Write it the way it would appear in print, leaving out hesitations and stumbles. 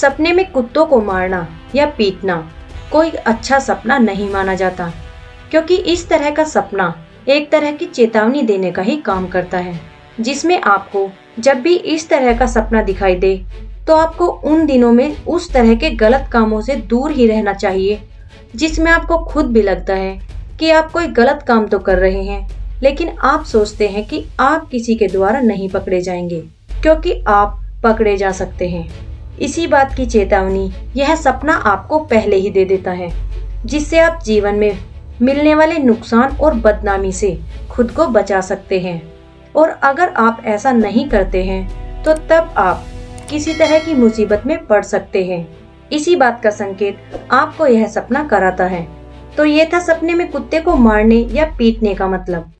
सपने में कुत्तों को मारना या पीटना कोई अच्छा सपना नहीं माना जाता, क्योंकि इस तरह का सपना एक तरह की चेतावनी देने का ही काम करता है, जिसमें आपको जब भी इस तरह का सपना दिखाई दे तो आपको उन दिनों में उस तरह के गलत कामों से दूर ही रहना चाहिए, जिसमें आपको खुद भी लगता है कि आप कोई गलत काम तो कर रहे हैं, लेकिन आप सोचते हैं कि आप किसी के द्वारा नहीं पकड़े जाएंगे, क्योंकि आप पकड़े जा सकते हैं। इसी बात की चेतावनी यह सपना आपको पहले ही दे देता है, जिससे आप जीवन में मिलने वाले नुकसान और बदनामी से खुद को बचा सकते हैं। और अगर आप ऐसा नहीं करते हैं तो तब आप किसी तरह की मुसीबत में पड़ सकते हैं। इसी बात का संकेत आपको यह सपना कराता है। तो ये था सपने में कुत्ते को मारने या पीटने का मतलब।